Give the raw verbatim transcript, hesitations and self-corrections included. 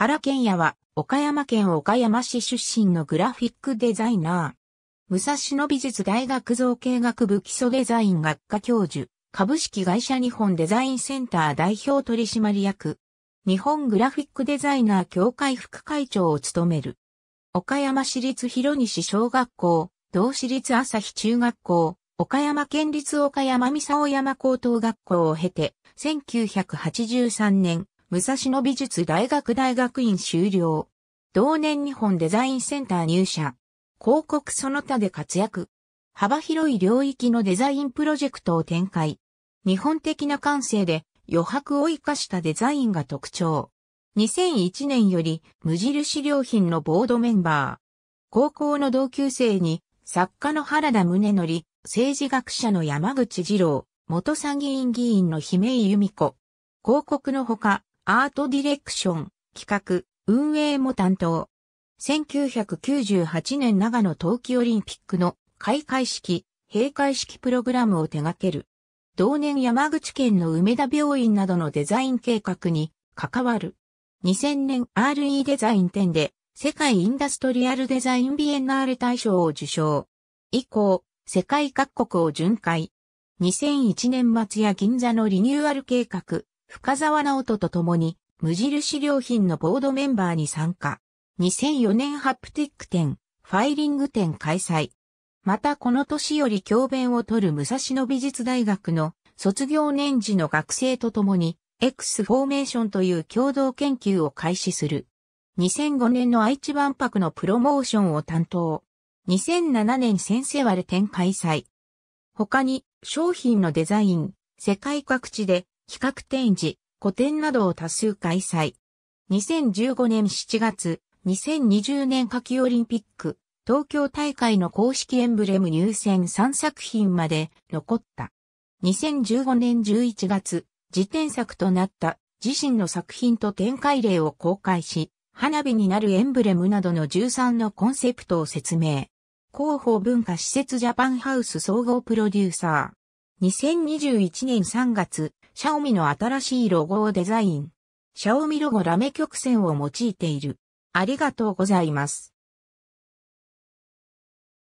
原研也は、岡山県岡山市出身のグラフィックデザイナー。武蔵野美術大学造形学部基礎デザイン学科教授、株式会社日本デザインセンター代表取締役。日本グラフィックデザイナー協会副会長を務める。岡山市立広西小学校、同市立朝日中学校、岡山県立岡山三竿山高等学校を経て、せんきゅうひゃくはちじゅうさんねん、武蔵野美術大学大学院修了。同年日本デザインセンター入社。広告その他で活躍。幅広い領域のデザインプロジェクトを展開。日本的な感性で余白を生かしたデザインが特徴。にせんいちねんより無印良品のボードメンバー。高校の同級生に作家の原田宗則、政治学者の山口二郎、元参議院議員の姫井由美子。広告のほか、アートディレクション、企画、運営も担当。せんきゅうひゃくきゅうじゅうはちねん長野冬季オリンピックの開会式、閉会式プログラムを手掛ける。同年山口県の梅田病院などのデザイン計画に関わる。にせんねん アールイー デザイン展で世界インダストリアルデザインビエンナーレ大賞を受賞。以降、世界各国を巡回。にせんいちねん松屋銀座のリニューアル計画。深沢直人と共に、無印良品のボードメンバーに参加。にせんよねんハプティック展、ファイリング展開催。またこの年より教鞭を取る武蔵野美術大学の卒業年次の学生と共に、X フォーメーションという共同研究を開始する。にせんごねんの愛知万博のプロモーションを担当。にせんななねん先生割れ展開催。他に、商品のデザイン、世界各地で、企画展示、個展などを多数開催。にせんじゅうごねんしちがつ、にせんにじゅうねん夏季オリンピック、東京大会の公式エンブレム入選さんさくひんまで残った。にせんじゅうごねんじゅういちがつ、自典作となった自身の作品と展開例を公開し、花火になるエンブレムなどのじゅうさんのコンセプトを説明。広報文化施設ジャパンハウス総合プロデューサー。にせんにじゅういちねんさんがつ、シャオミの新しいロゴをデザイン。シャオミロゴラメ曲線を用いている。ありがとうございます。